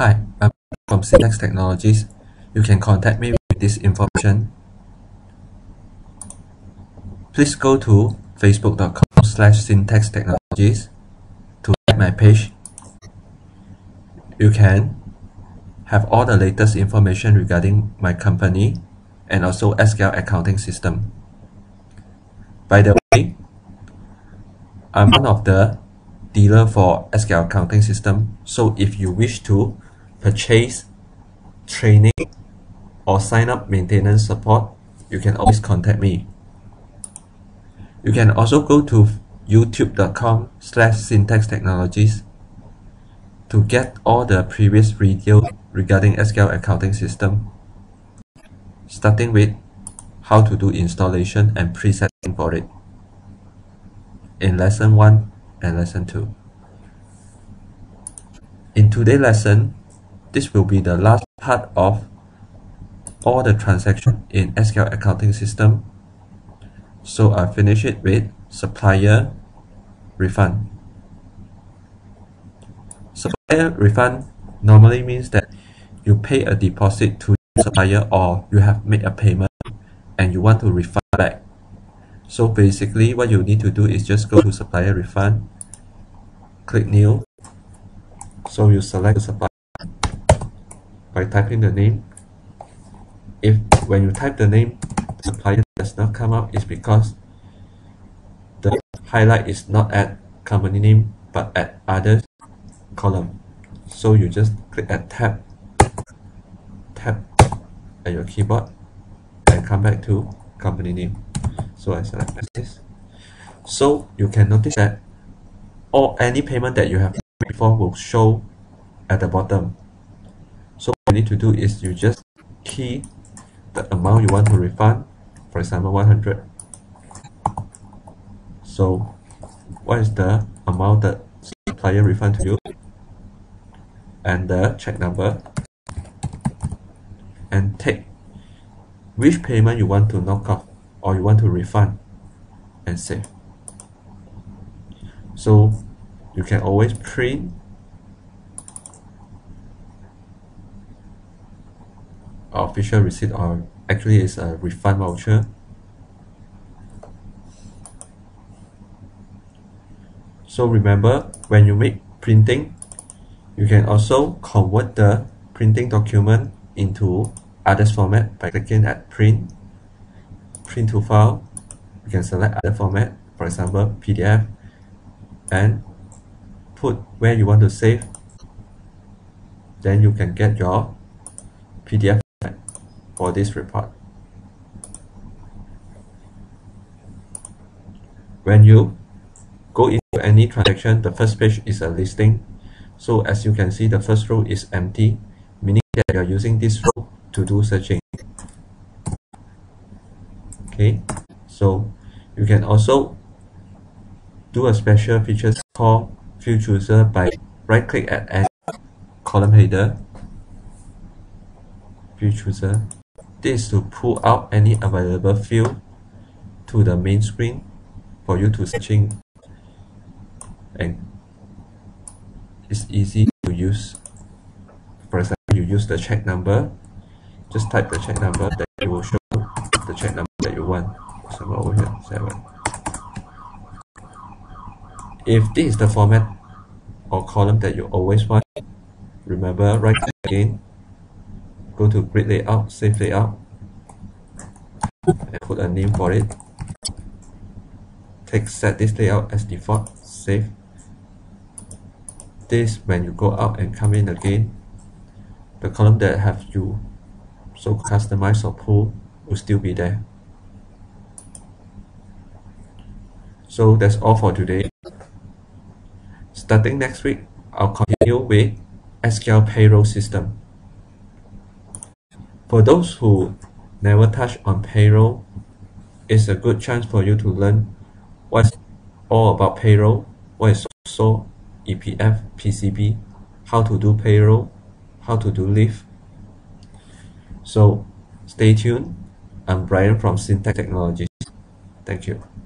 Hi, I'm from Syntax Technologies. You can contact me with this information. Please go to facebook.com/syntaxtechnologies to like my page. You can have all the latest information regarding my company and also SQL accounting system. By the way, I'm one of the dealer for SQL accounting system, so if you wish to purchase training or sign up maintenance support, you can always contact me. You can also go to youtube.com/syntaxtechnologies to get all the previous videos regarding SQL accounting system, starting with how to do installation and presetting for it in lesson 1 and lesson 2. In today's lesson, this will be the last part of all the transactions in SQL accounting system. So I'll finish it with supplier refund. Supplier refund normally means that you pay a deposit to your supplier, or you have made a payment and you want to refund back. So basically what you need to do is just go to supplier refund, click new. So you select the supplier by typing the name. If when you type the name, supplier does not come up, is because the highlight is not at company name but at others column. So you just click at tab at your keyboard and come back to company name. So I select this. So you can notice that all any payment that you have made before will show at the bottom. So what you need to do is you just key the amount you want to refund, for example 100. So what is the amount that supplier refund to you, and the check number, and take which payment you want to knock off or you want to refund, and save. So you can always print official receipt, or actually is a refund voucher. So remember, when you make printing, you can also convert the printing document into others format by clicking at print to file. You can select other format, for example PDF, and put where you want to save. Then you can get your PDF for this report. When you go into any transaction, the first page is a listing. So as you can see, the first row is empty, meaning that you are using this row to do searching. Okay, so you can also do a special feature called field chooser by right click at any column header, field chooser. This is to pull out any available field to the main screen for you to search in, and it's easy to use. For example, you use the check number, just type the check number, that it will show the check number that you want. So over here, 7. If this is the format or column that you always want, remember, right click again, go to grid layout, save layout, and put a name for it. Set this layout as default, save. This, when you go out and come in again, the column that have you so customize or pull will still be there. So that's all for today. Starting next week, I'll continue with SQL payroll system. For those who never touch on payroll, it's a good chance for you to learn what's all about payroll, what is also EPF, PCB, how to do payroll, how to do leave. So stay tuned. I'm Brian from Syntax Technologies. Thank you.